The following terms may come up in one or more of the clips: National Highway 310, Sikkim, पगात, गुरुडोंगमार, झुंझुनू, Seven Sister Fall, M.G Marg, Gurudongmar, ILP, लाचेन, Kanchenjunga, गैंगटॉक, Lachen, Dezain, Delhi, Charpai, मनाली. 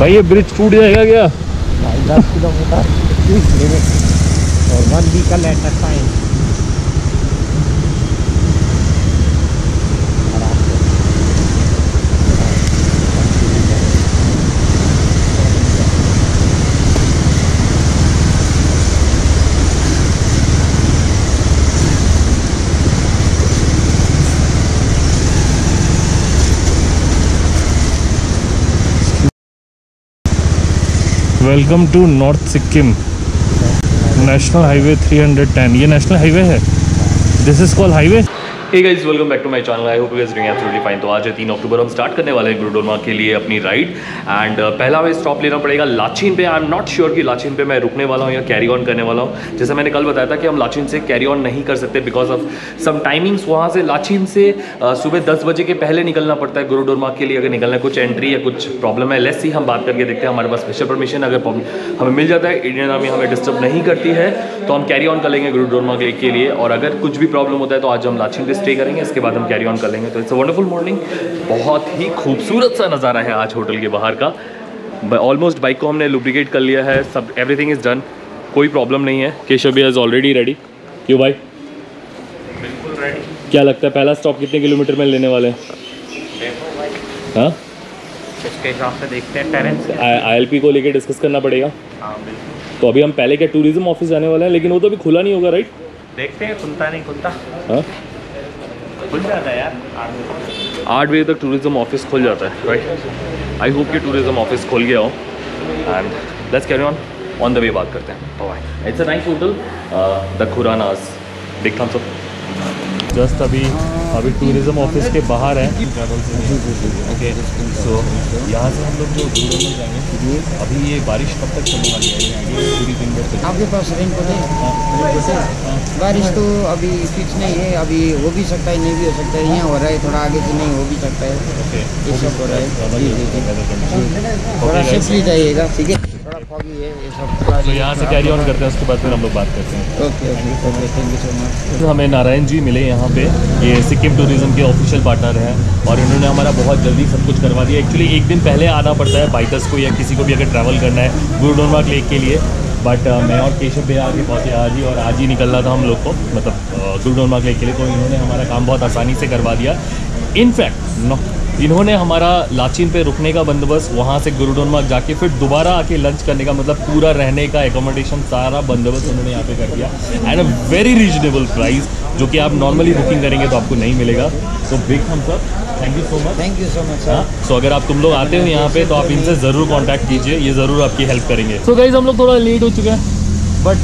भाई ये ब्रिज टूट जाएगा क्या? 10 किलोमीटर और 1 वी का land time. Welcome to north Sikkim national highway 310। ये नेशनल हाईवे है, this is called highway. Hey guys, welcome back to my channel. I hope you guys doing absolutely fine. तो आज 3 अक्टूबर हम स्टार्ट करने वाले हैं गुरुडोंगमार के लिए अपनी राइड। एंड पहला हमें स्टॉप लेना पड़ेगा लाचेन पे। आई एम नॉट श्योर कि लाचेन पे मैं रुकने वाला हूँ या कैरी ऑन करने वाला हूँ। जैसे मैंने कल बताया था कि हम लाचेन से कैरी ऑन नहीं कर सकते बिकॉज ऑफ सम टाइमिंग्स। वहाँ से लाचेन से सुबह 10 बजे के पहले निकलना पड़ता है गुरुडोंगमार के लिए। अगर निकलना है कुछ एंट्री या कुछ प्रॉब्लम है, लेट्स सी, हम बात करके देखते हैं। हमारे पास स्पेशल परमिशन अगर हमें मिल जाता है, इंडियन आर्मी हमें डिस्टर्ब नहीं करती है, तो हम कैरी ऑन कर लेंगे गुरुडोंगमार के लिए। और अगर कुछ भी प्रॉब्लम होता है तो आज हम लाचेन स्टे करेंगे, इसके बाद हम कैरी ऑन कर लेंगे। तो इट्स अ वंडरफुल मॉर्निंग। बहुत ही खूबसूरत सा नज़ारा है आज होटल के बाहर का। ऑलमोस्ट बाइक को हमने लुब्रिकेट कर लिया है, सब एवरीथिंग इज़ डन, कोई प्रॉब्लम नहीं है। केशव भैया इज़ ऑलरेडी रेडी। क्यों भाई? बिल्कुल रेडी। क्या लगता है पहला स्टॉप कितने किलोमीटर में लेने वाले हैं? हाँ, इसके हिसाब से देखते हैं। टेरेंस ILP को लेकर डिस्कस करना पड़ेगा। तो अभी हम पहले क्या टूरिज्म ऑफिस जाने वाले हैं, लेकिन वो तो अभी खुला नहीं होगा, राइट? देखते हैं खुलता नहीं खुलता। हाँ, खुल जाता है यार 8 बजे तक। टूरिज्म ऑफिस खुल जाता है, राइट? आई होप कि टूरिज्म ऑफिस खुल गया हो। And let's carry on on the way, बात करते हैं। Bye. It's a nice hotel, the Khuranas. Big thumbs up. Just अभी टूरिज्म ऑफिस के बाहर है। ओके, सो यहाँ से हम लोग जो गुरुडोंगमार जाएंगे। अभी ये बारिश कब तक चलने वाली है? पूरी दिन भर आपके पास रेनकोट है? बारिश तो अभी फिक्स नहीं है, अभी हो भी सकता है, नहीं भी हो सकता है। यहाँ हो रहा है, थोड़ा आगे से नहीं हो भी सकता है, ये सब हो रहा है। थोड़ा सेफ्टी जाइएगा, ठीक है? थोड़ा फॉगी है, ये सब। तो यहाँ से कैरी ऑन करते हैं, उसके बाद फिर हम लोग बात करते हैं। Okay, thank you so much. हमें नारायण जी मिले यहाँ पे, ये सिक्किम टूरिज्म के ऑफिशियल पार्टनर हैं, और इन्होंने हमारा बहुत जल्दी सब कुछ करवा दिया। एक्चुअली एक दिन पहले आना पड़ता है बाइकर्स को या किसी को भी अगर ट्रैवल करना है गुरुडोंगमार लेक के लिए। बट मैं और केशव भैया आगे पहुँचे आज ही, और आज ही निकलना था हम लोग को, मतलब गुरुडोंगमार लेक के लिए। तो इन्होंने हमारा काम बहुत आसानी से करवा दिया। इनफैक्ट इन्होंने हमारा लाचेन पे रुकने का बंदोबस्त, वहाँ से गुरुडोंगमार जाके फिर दोबारा आके लंच करने का, मतलब पूरा रहने का एकोमोडेशन सारा बंदोबस्त उन्होंने यहाँ पे कर दिया। And a very reasonable price, जो कि आप नॉर्मली बुकिंग करेंगे तो आपको नहीं मिलेगा। तो big thumbs up, thank you so much. Thank you so much. हाँ, सो अगर आप तुम लोग आते हो यहाँ पे तो आप इनसे ज़रूर कॉन्टैक्ट कीजिए, ये ज़रूर आपकी हेल्प करेंगे। सो गाइज, हम लोग थोड़ा लेट हो चुके हैं, बट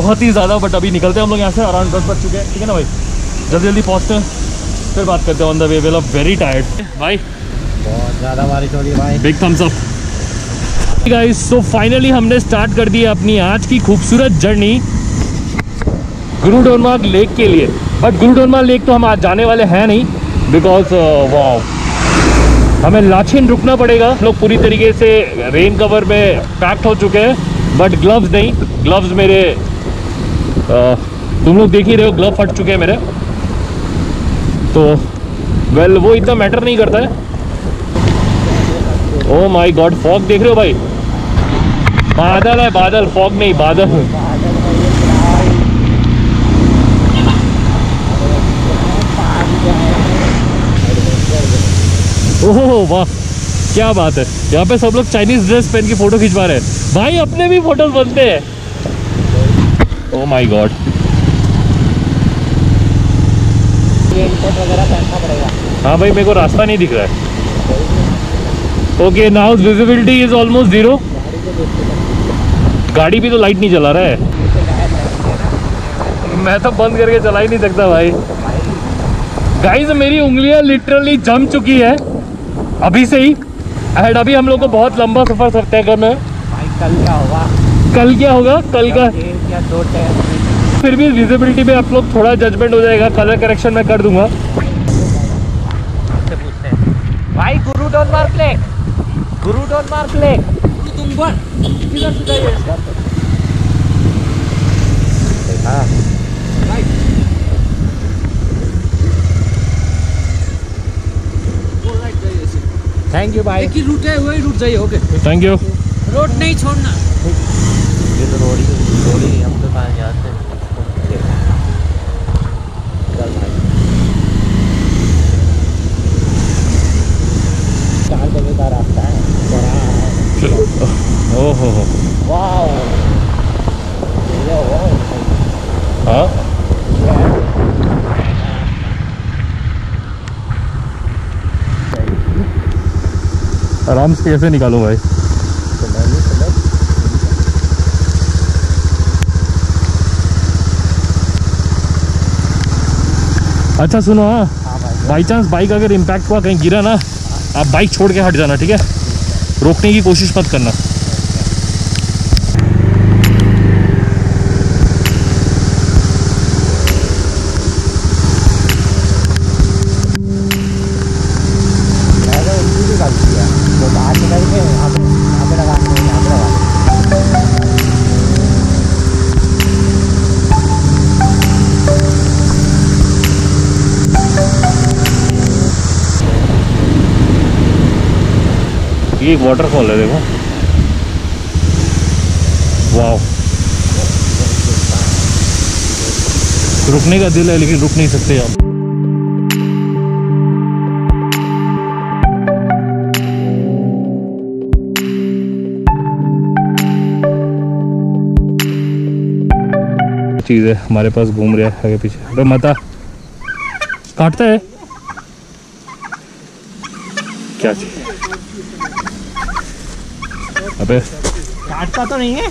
बहुत ही ज़्यादा। बट अभी निकलते हैं हम लोग यहाँ से, अराउंड 10 बज चुके हैं, ठीक है ना भाई? जल्दी पहुँचते हैं, फिर बात करते हैं on the way. Well, very tired भाई, बहुत ज़्यादा बारिश हो रही है भाई। Big thumbs up guys. So finally हमने स्टार्ट कर दी है अपनी आज की खूबसूरत जर्नी गुरुडोंगमार लेक के लिए। बट गुरुडोंगमार लेक तो हम आज जाने वाले हैं नहीं, बिकॉज हमें लाचेन रुकना पड़ेगा। हम लोग पूरी तरीके से रेन कवर में पैक्ड हो चुके हैं, बट ग्लव्स नहीं। ग्लव्स मेरे तुम लोग देख ही रहे हो, ग्लव फट चुके हैं मेरे। तो वेल, वो इतना मैटर नहीं करता है। ओ माय गॉड, फॉग देख रहे हो भाई? बादल है, बादल, फॉग नहीं, बादल है। ओह वाह, क्या बात है। यहाँ पे सब लोग चाइनीज ड्रेस पहन के फोटो खिंचवा रहे हैं भाई, अपने भी फोटोज बनते हैं। ओ माय गॉड, वगैरह पहनना पड़ेगा। हाँ भाई, मेरे को रास्ता नहीं दिख रहा है। Okay, now visibility is almost zero. गाड़ी भी तो लाइट नहीं चला रहा है, मैं तो बंद करके चला ही नहीं सकता भाई। गाइस, मेरी उंगलियां लिटरली जम चुकी है अभी से ही। एंड अभी हम लोग को बहुत लंबा सफर सकते हैं करना है। कल क्या होगा? कल क्या होगा? कल का फिर भी विजिबिलिटी में आप लोग थोड़ा जजमेंट हो जाएगा, कलर करेक्शन मैं कर दूंगा। उससे पूछते हैं भाई, गुरुडोंगमार लेक, गुरुडोंगमार लेक किधर से जाइए? हाँ राइट, थैंक यू भाई। एक ही रूट है, वही रूट जाइए। Okay thank you. रोड नहीं छोड़ना, ये तो रोड ही हम तो कहाँ जाते हैं। चार बजे का रास्ता है, बड़ा है। ओहो वाओ, हाँ आराम से कैसे निकालो भाई। अच्छा सुनो, हाँ बाई चांस बाइक अगर इम्पैक्ट हुआ, कहीं गिरा ना, आप बाइक छोड़ के हट जाना, ठीक है? रोकने की कोशिश मत करना। ये वाटरफॉल है देखो, वाओ। रुकने का दिल है लेकिन रुक नहीं सकते आप। चीज है हमारे पास, घूम रहा है आगे पीछे। अबे माता काटता है क्या चीज? अबे काटता तो नहीं है।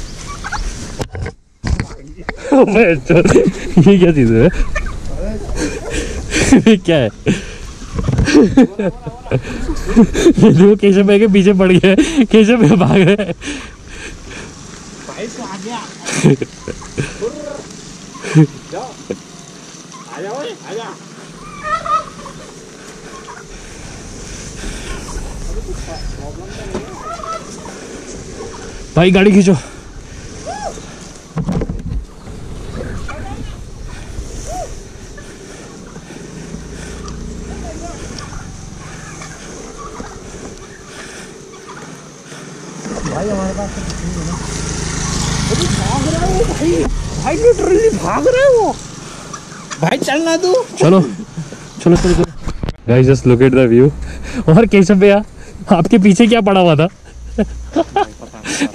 ये क्या चीज है? ये क्या है? ये केशव भाई के पीछे पड़ गया है, केशव भाई भाग रहे हैं। भाई गाड़ी खींचो। भाई हमारे पास भाग रहा है वो, भाई लिटरली भाग रहा है वो। भाई चलना तू, चलो चलो चलो। Guys just look at the view. और केशव भैया आपके पीछे क्या पड़ा हुआ था?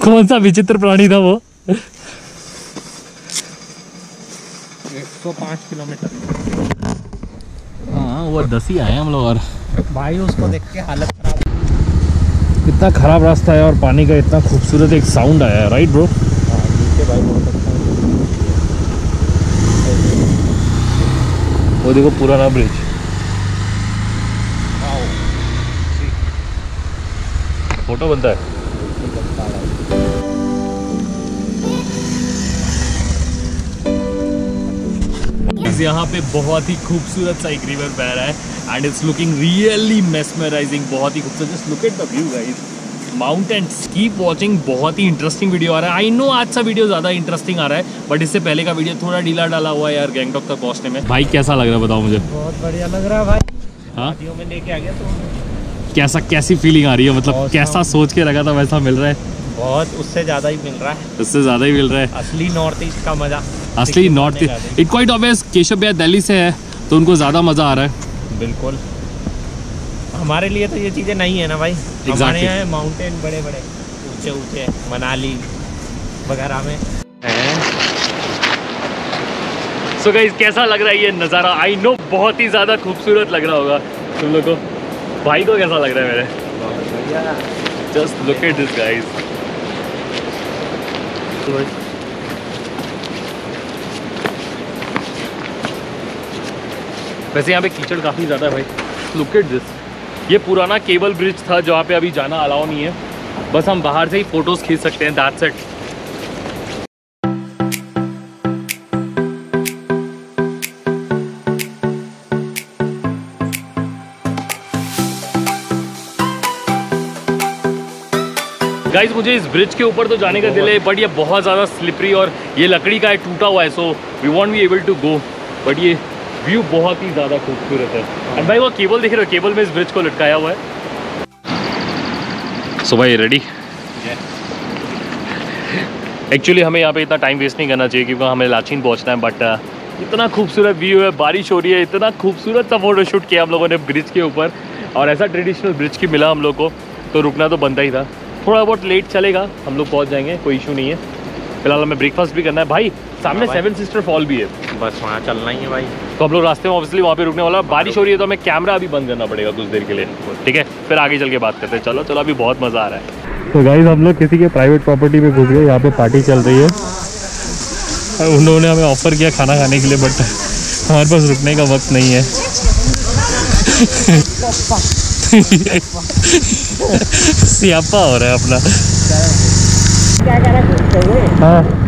कौन सा विचित्र प्राणी था वो? 105 किलोमीटर। हाँ वो 10 ही आए हम लोग। और भाई उसको देख के हालत खराब, इतना खराब रास्ता है और पानी का इतना खूबसूरत एक साउंड आया है, राइट ब्रो? भाई बहुत अच्छा। वो देखो पुराना ब्रिज, फोटो बनता है। यहाँ पे बहुत ही खूबसूरत सा एक रिवर बह रहा है and it's looking really mesmerising, बहुत ही खूबसूरत। Just look at the view guys, mountains. Keep watching, बहुत ही इंटरेस्टिंग वीडियो आ रहा है। आई नो आज सा वीडियो ज़्यादा इंटरेस्टिंग आ रहा है, बट इससे पहले का वीडियो थोड़ा ढीला डाला हुआ है यार गैंगटॉक तक पहुँचने में। भाई कैसा लग रहा है बताओ मुझे? बहुत बढ़िया लग रहा है भाई। हाँ में लेके आ गया तो कैसा, कैसी फीलिंग आ रही है? मतलब कैसा सोच के लगा था वैसा मिल रहा है? बहुत, उससे ज़्यादा ही मिल रहा है, उससे ज़्यादा ही मिल रहा है। असली नॉर्थ ईस्ट का मज़ा, असली north east. It quite obvious, Keshav भैया दिल्ली से है तो उनको ज़्यादा मज़ा आ रहा है। बिल्कुल, हमारे लिए तो ये चीज़ें नहीं है ना भाई। हमारे यहाँ माउंटेन बड़े बड़े ऊंचे ऊंचे, मनाली वगैरह में। सो गाइस कैसा लग रहा है ये नज़ारा? आई नो बहुत ही ज़्यादा खूबसूरत लग रहा होगा तुम लोग को। भाई को कैसा लग रहा है? मेरे just look at this guys. वैसे यहाँ पे कीचड़ काफ़ी ज़्यादा है भाई। लुक एट दिस, ये पुराना केबल ब्रिज था जहाँ पे अभी जाना अलाउ नहीं है, बस हम बाहर से ही फोटोज़ खींच सकते हैं, दैट्स इट। गाइज मुझे इस ब्रिज के ऊपर तो जाने का दिल है, बट ये बहुत ज़्यादा स्लिपरी और ये लकड़ी का है, टूटा हुआ है, so we won't be able to go. But ये व्यू बहुत ही ज़्यादा खूबसूरत है। एंड भाई वो केबल देख रहे हो, केबल में इस ब्रिज को लटकाया हुआ है। सो भाई रेडी? एक्चुअली हमें यहाँ पे इतना टाइम वेस्ट नहीं करना चाहिए क्योंकि हमें लाचीन पहुँचना है, बट इतना खूबसूरत व्यू है, बारिश हो रही है, इतना खूबसूरत सा फोटोशूट किया हम लोगों ने ब्रिज के ऊपर, और ऐसा ट्रेडिशनल ब्रिज की मिला हम लोग को, तो रुकना तो बनता ही था। थोड़ा बहुत लेट चलेगा, हम लोग पहुँच जाएंगे, कोई इशू नहीं है। फिलहाल हमें ब्रेकफास्ट भी करना है भाई, सामने सेवन सिस्टर फॉल भी है, बस वहाँ चलना ही है भाई। तो हम लोग रास्ते में ऑब्वियसली वहाँ पे रुकने वाला, बारिश हो रही है तो हमें कैमरा भी बंद करना पड़ेगा कुछ देर के लिए, ठीक है? फिर आगे चल के बात करते हैं। चलो चलो, अभी बहुत मज़ा आ रहा है। तो गाइस हम लोग किसी के प्राइवेट प्रॉपर्टी में घुस गए, यहाँ पे पार्टी चल रही है। उन लोगों ने हमें ऑफ़र किया खाना खाने के लिए, बट हमारे पास रुकने का वक्त नहीं है। स्यापा हो रहा है अपना। हाँ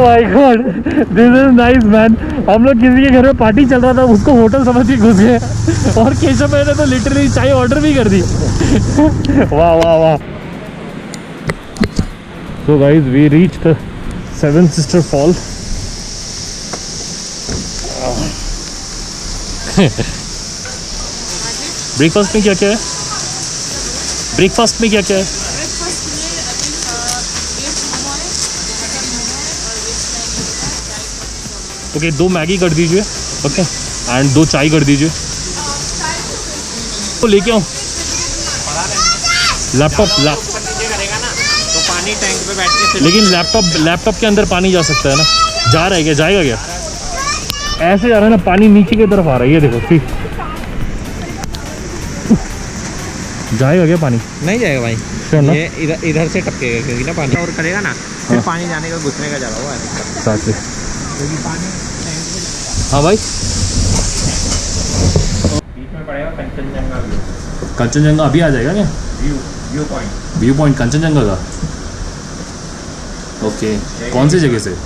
my God, this is nice man. हम लोग किसी के घर में पार्टी चल रहा था, उसको होटल समझ के घुस गए, और केशव मैंने तो लिटरली चाय ऑर्डर भी कर दी। वाह वाह वाह। So guys we reach the seven sister fall. Breakfast में क्या क्या है? ब्रेकफास्ट में क्या क्या है? ओके, दो मैगी कर दीजिए, ओके, एंड दो चाय कर दीजिए। तो लेके आओ लैपटॉप, पानी टैंक पे बैठ के, लेकिन लैपटॉप के अंदर पानी जा सकता है ना? जा रहा है क्या? जाएगा क्या? ऐसे जा रहा है ना, पानी नीचे की तरफ आ रहा है, ये देखो, ठीक जाएगा क्या पानी? नहीं जाएगा भाई, श्योर ना? ये इधर से टपकेगा क्योंकि ना पानी और करेगा ना, फिर पानी जाने का घुसने का जा रहा होगा साथ से। हाँ भाई, बीच में पड़ेगा कंचनजंगा। कंचनजंगा अभी आ जाएगा क्या? व्यू पॉइंट कंचनजंगा का, ओके। कौन सी जगह से?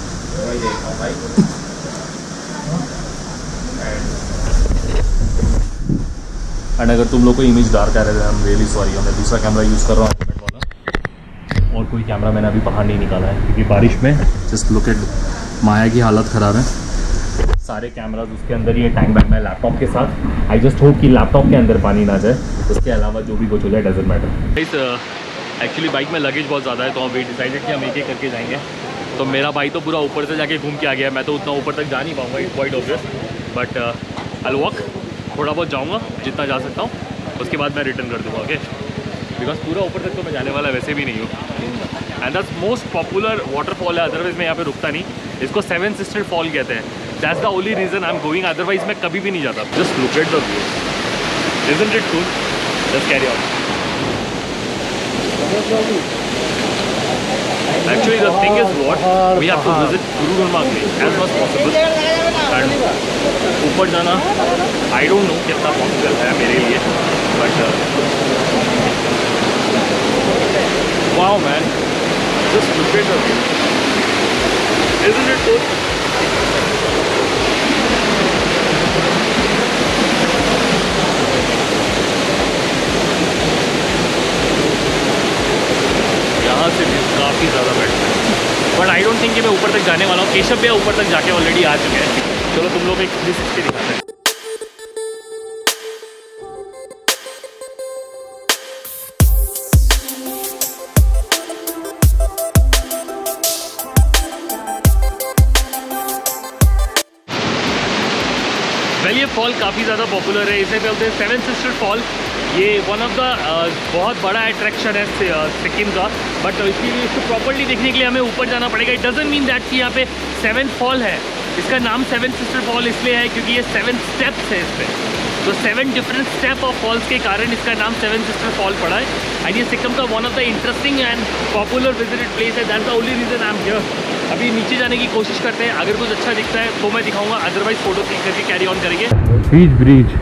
एंड अगर तुम लोग को इमेज डार्क आ रहा है, आई एम रियली सॉरी, मैं दूसरा कैमरा यूज़ कर रहा हूँ वाला, और कोई कैमरा मैंने अभी बाहर नहीं निकाला है क्योंकि बारिश में जस्ट लुक एट माया की हालत ख़राब है। सारे कैमराज उसके अंदर ही है, टैंक बैठना है लैपटॉप के साथ। आई जस्ट होप कि लैपटॉप के अंदर पानी ना जाए, उसके अलावा जो भी कुछ हो जाए डजेंट मैटर। एक्चुअली बाइक में लगेज बहुत ज़्यादा है, तो हम वी डिसाइडेड कि हम एक एक करके जाएंगे। तो मेरा भाई तो पूरा ऊपर से जाके घूम के आ गया, मैं तो उतना ऊपर तक जा नहीं पाऊँगा, it's quite obvious, but I walk थोड़ा बहुत जाऊँगा जितना जा सकता हूँ, उसके बाद मैं रिटर्न कर दूँगा, ओके? बिकॉज पूरा ऊपर तक तो मैं जाने वाला वैसे भी नहीं हूँ। And that's most popular waterfall है, अदरवाइज़ मैं यहाँ पे रुकता नहीं। इसको सेवन सिस्टर फॉल कहते हैं, that's the only reason I am going, otherwise मैं कभी भी नहीं जाता। Just look at the view, isn't it cool? Just carry on. Actually the thing is what, we have to visit Gurudongmar as much possible. ऊपर जाना I don't know कितना possible है मेरे लिए, but wow man, just look at the view, isn't it cool? यहाँ से भी काफ़ी ज़्यादा बेटर है, बट आई डोंट थिंक कि मैं ऊपर तक जाने वाला हूँ। केशव भैया ऊपर तक जाके ऑलरेडी आ चुके हैं। चलो तुम लोग एक 360 दिखाते हैं। वेल, ये फॉल काफ़ी ज़्यादा पॉपुलर है, इसे बोलते हैं सेवन सिस्टर फॉल। ये वन ऑफ द बहुत बड़ा अट्रैक्शन है सिक्किम का, बट इसके लिए इसको प्रॉपर्ली देखने के लिए हमें ऊपर जाना पड़ेगा। इट डजेंट मीन दैट कि यहाँ पे सेवन फॉल है। इसका नाम सेवन सिस्टर फॉल इसलिए है क्योंकि ये सेवन स्टेप्स है इस पर, तो seven different step of falls के कारण इसका नाम सेवन सिस्टर फॉल पड़ा है। एंड ये सिक्किम का one of the interesting and popular visited place है, that's the only reason I am here. अभी नीचे जाने की कोशिश करते हैं, अगर कुछ अच्छा दिखता है तो मैं दिखाऊंगा, अदरवाइज फोटो क्लिक करके कैरी ऑन करेंगे। बीच ब्रिज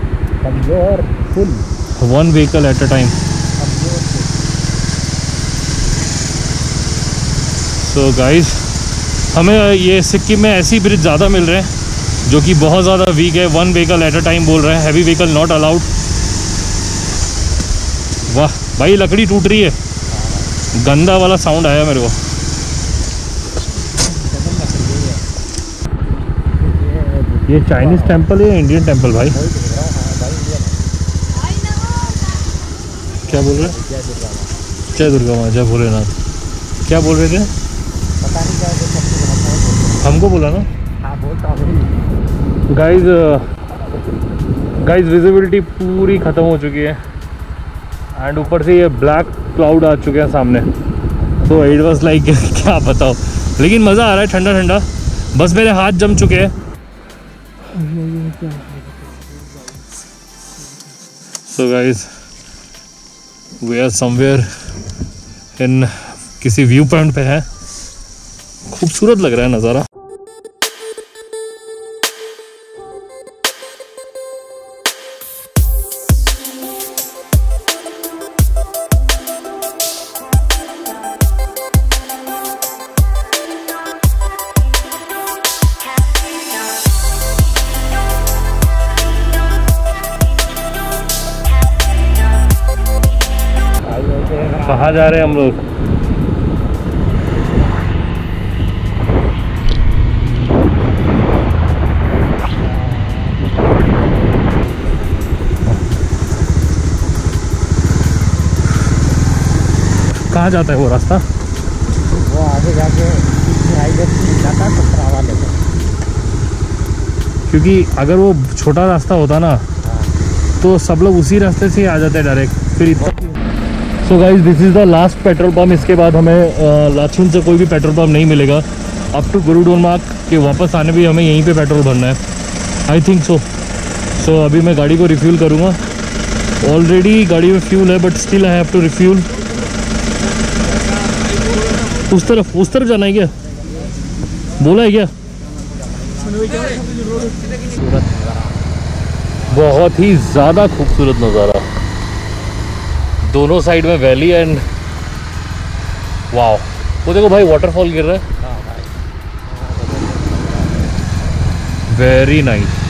कमजोर फुल, one vehicle at a time. So guys हमें ये सिक्किम में ऐसी ब्रिज ज़्यादा मिल रहे हैं जो कि बहुत ज़्यादा वीक है, one vehicle at a time बोल रहे हैं, हैवी व्हीकल नॉट अलाउड। वाह भाई लकड़ी टूट रही है, गंदा वाला साउंड आया मेरे को। ये चाइनीज टेंपल है या इंडियन टेंपल भाई? क्या बोल रहे हैं? जय दुर्गा माँ जय भोलेनाथ। क्या बोल रहे थे? पता नहीं, हमको बोला ना। गाइज विजिबिलिटी पूरी ख़त्म हो चुकी है एंड ऊपर से ये ब्लैक क्लाउड आ चुके हैं सामने, तो इट वाज लाइक क्या बताओ, लेकिन मज़ा आ रहा है ठंडा ठंडा। बस मेरे हाथ जम चुके हैं। So guys we are somewhere in किसी व्यू पॉइंट पे है, खूबसूरत लग रहा है नज़ारा। कहाँ जा रहे हैं हम लोग? कहाँ जाता है वो रास्ता? वो आगे जाके हाईवे जाता है 17 वाले पे, क्योंकि अगर वो छोटा रास्ता होता ना तो सब लोग उसी रास्ते से आ जाते हैं डायरेक्ट फिर। So guys this is the last petrol pump. इसके बाद हमें लाचुन से कोई भी पेट्रोल पम्प नहीं मिलेगा अप टू गुरुडोंगमार के वापस आने भी हमें यहीं पे पेट्रोल भरना है आई थिंक सो। सो अभी मैं गाड़ी को रिफ्यूल करूँगा, ऑलरेडी गाड़ी में फ्यूल है but still I have to refuel. उस तरफ जाना है क्या? बोला है क्या? बहुत ही ज़्यादा खूबसूरत नज़ारा, दोनों साइड में वैली एंड वाओ। वो देखो भाई वाटरफॉल गिर रहा है, वेरी नाइस।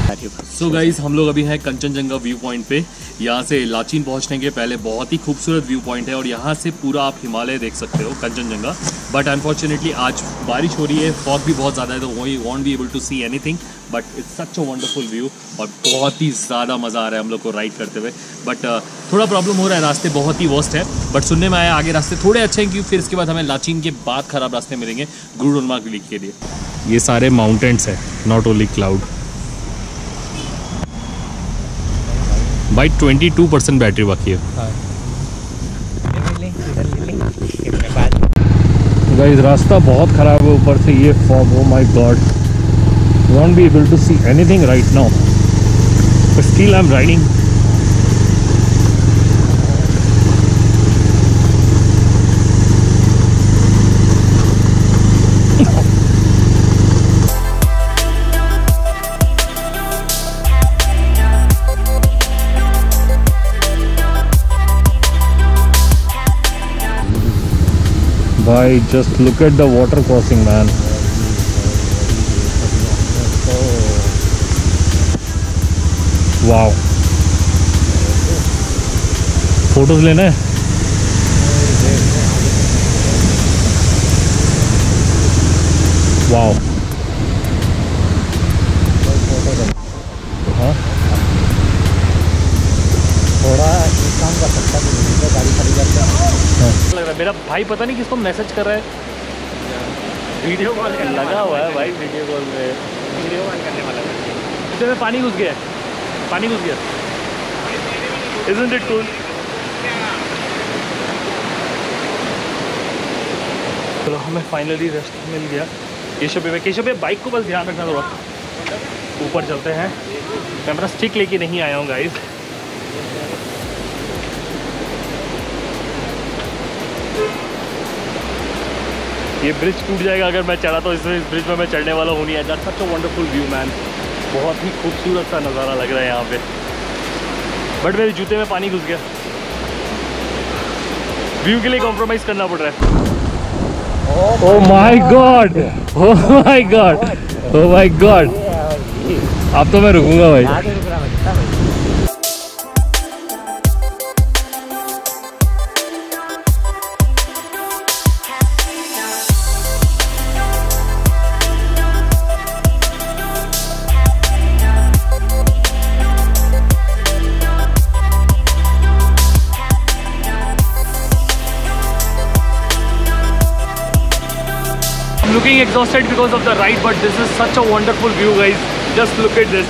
सो गाइज हम लोग अभी हैं कंचनजंगा व्यू पॉइंट पे। यहाँ से लाचीन पहुँचने के पहले बहुत ही खूबसूरत व्यू पॉइंट है और यहाँ से पूरा आप हिमालय देख सकते हो कंचनजंगा। बट अनफॉर्चुनेटली आज बारिश हो रही है, फॉग भी बहुत ज़्यादा है, तो we won't be able to see anything but it's such a wonderful view और बहुत ही ज़्यादा मज़ा आ रहा है हम लोग को राइड करते हुए। बट थोड़ा प्रॉब्लम हो रहा है, रास्ते बहुत ही वर्स्ट है बट सुनने में आया आगे रास्ते थोड़े अच्छे हैं क्योंकि फिर इसके बाद हमें लाचीन के बाद ख़राब रास्ते मिलेंगे गुरुडोंगमार लेक के लिए। ये सारे माउंटेन्स हैं, नॉट ओनली क्लाउड। भाई 22% बैटरी बाकी है। गाइस रास्ता बहुत ख़राब है, ऊपर से ये fog, oh my God, won't be able to see anything right now but still I'm riding. Bhai just look at the water crossing man. Wow photos लेना है। वाओ हाँ थोड़ा काम कर सकता है गाड़ी खड़ी करके। मेरा भाई पता नहीं किसको मैसेज कर रहा है, वीडियो कॉल लगा हुआ है भाई, वीडियो कॉल में वीडियो कॉल करने वाला है। इसमें पानी घुस गया, पानी घुस गया। Isn't it cool? चलो हमें फाइनली रेस्ट मिल गया। केशव पे बाइक को बस ध्यान रखना थोड़ा। ऊपर चलते हैं, कैमरा स्टिक लेके नहीं आया हूँ गाइस। ये ब्रिज टूट जाएगा अगर मैं चढ़ा तो, इसमें इस ब्रिज में मैं चढ़ने वाला हूँ नहीं। आज such a wonderful view man, बहुत ही खूबसूरत सा नज़ारा लग रहा है यहाँ पे। बट मेरे जूते में पानी घुस गया, व्यू के लिए कॉम्प्रोमाइज़ करना पड़ रहा है। Oh my God, oh my God, oh my God. अब तो मैं रुकूंगा भाई। looking exhausted because of the ride, but this is such a wonderful view, guys. Just look at this.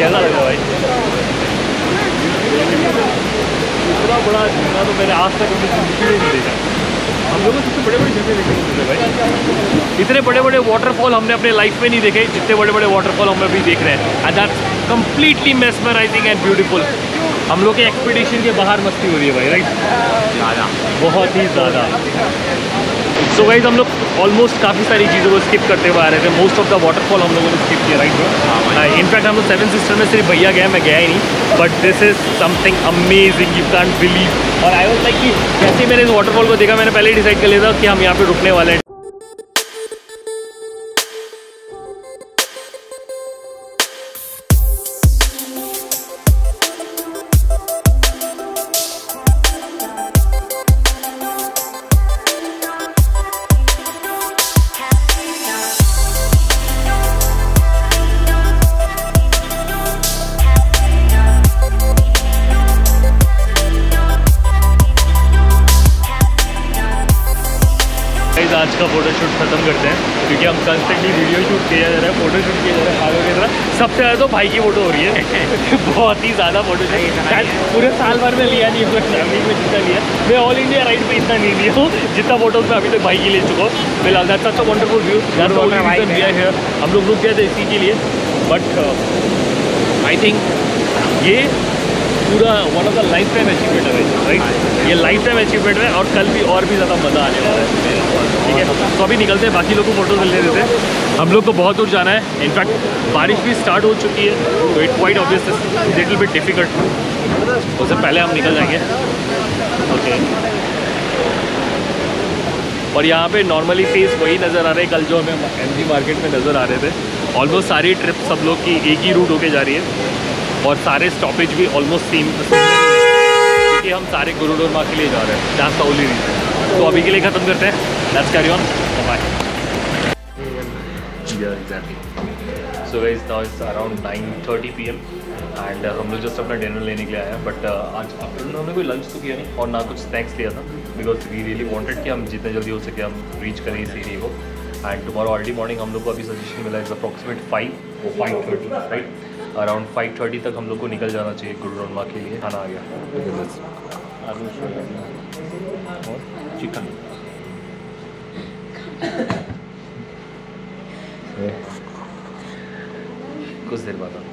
क्या लग रहा है भाई, इतना बड़ा झरना तो मैंने आज तक अपनी जिंदगी में नहीं देखा। हम लोगों ने सबसे बड़े बड़े झरने देखे होते थे भाई, इतने बड़े बड़े वाटरफॉल हमने अपने लाइफ में नहीं देखे जितने बड़े बड़े वाटरफॉल हम अभी देख रहे हैं। And that's completely mesmerising and beautiful. हम लोग के एक्सपेडिशन के बाहर मस्ती हो रही है भाई, राइट, ज़्यादा, बहुत ही ज़्यादा। सो गाइस, हम लोग ऑलमोस्ट काफ़ी सारी चीज़ों को स्किप करते हुए आ रहे थे। मोस्ट ऑफ द वाटरफॉल हम लोगों ने स्किप किया, राइट। इनफैक्ट हम लोग सेवन सिस्टर में सिर्फ भैया गया, मैं गया ही नहीं, but this is something amazing, you can't believe. और आई वाज लाइक कि जैसे मैंने इस वाटरफॉल को देखा, मैंने पहले ही डिसाइड कर लिया था कि हम यहाँ पर रुकने वाले हैं। आज का फोटोशूट खत्म करते हैं क्योंकि हम कंस्टेंटली वीडियो शूट किया जा रहा है, फोटोशूट किया जा रहा है आगे की तरह। सबसे ज़्यादा तो भाई की फोटो हो रही है बहुत ही ज़्यादा फोटोशूट शायद पूरे साल भर में लिया नहीं, पूरे फैमिली में जितना लिया। मैं ऑल इंडिया राइड पे इतना नहीं लिया हूँ जितना फोटोज मैं अभी तक भाई की ले चुका हूँ। फिलहाल that's such a wonderful view, हम लोग रुक गए थे इसी के लिए। बट आई थिंक ये पूरा one of the lifetime achievement है राइट, ये लाइफ टाइम अचीवमेंट है और कल भी और भी ज़्यादा मज़ा आने वाला है, ठीक है। तो अभी निकलते हैं, बाकी लोगों को फोटोज ले देते हैं। हम लोग को बहुत दूर जाना है, इनफैक्ट बारिश भी स्टार्ट हो चुकी है, तो it quite obvious little bit difficult, उससे पहले हम निकल जाएंगे, ओके। और यहाँ पे नॉर्मली फेस वही नज़र आ रहे हैं कल जो हमें एमजी मार्केट में नज़र आ रहे थे। ऑलमोस्ट सारी ट्रिप सब लोग की एक ही रूट होके जा रही है और सारे स्टॉपेज भी ऑलमोस्ट सेम क्योंकि हम सारे गुरुडोंगमार के लिए जा रहे हैं, जहाँ साउली रीजन। तो अभी के लिए ख़त्म करते हैं, let's carry on, bye. So guys, now it's around 9:30 PM and हम लोग जस्ट अपना डिनर लेने के लिए आए हैं। बट आज आफ्टरनून हमने कोई लंच तो किया नहीं और ना कुछ स्नैक्स लिया था बिकॉज वी रियली वांटेड कि हम जितना जल्दी हो सके हम रीच करें इस एरिया को। एंड टुमारो अर्ली मॉर्निंग हम लोग को अभी सजेशन मिला is approximate 5 or 5:30, right. Around 5:30 तक हम लोग को निकल जाना चाहिए गुरुडोंगमार के लिए। खाना आ गया, और चिकन कुछ देर बाद।